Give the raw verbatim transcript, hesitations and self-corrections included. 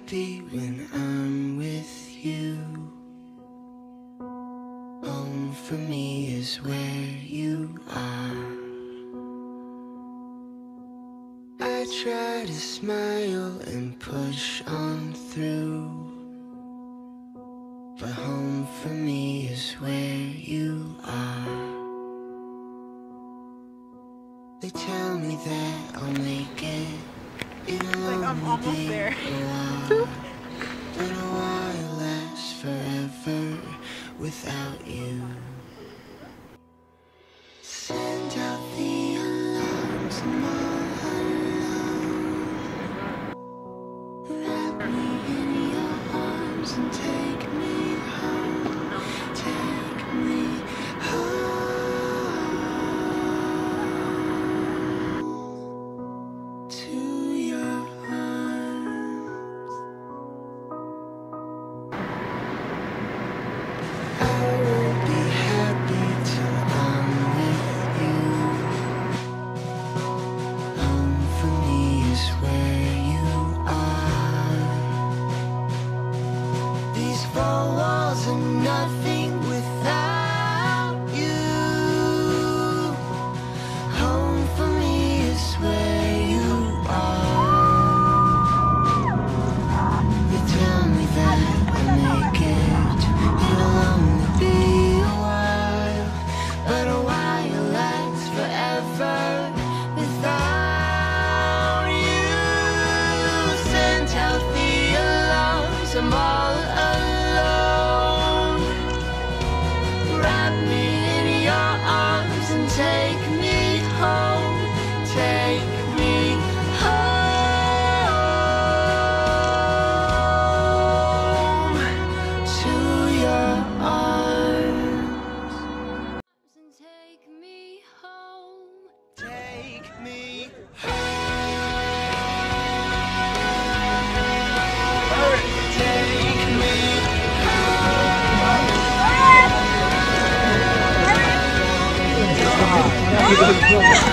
happy when I'm with you. Home for me is where you are. I try to smile and push on through, but home for me is where you are. They tell me that I'll make it. It's like I'm almost there. But a while lasts forever without you. Send out the alarms and all alone. Wrap me in your arms and take me. I'm all alone. Wrap me in your arms and take me home. Take me home to your arms. And take me home. Take me home. Oh,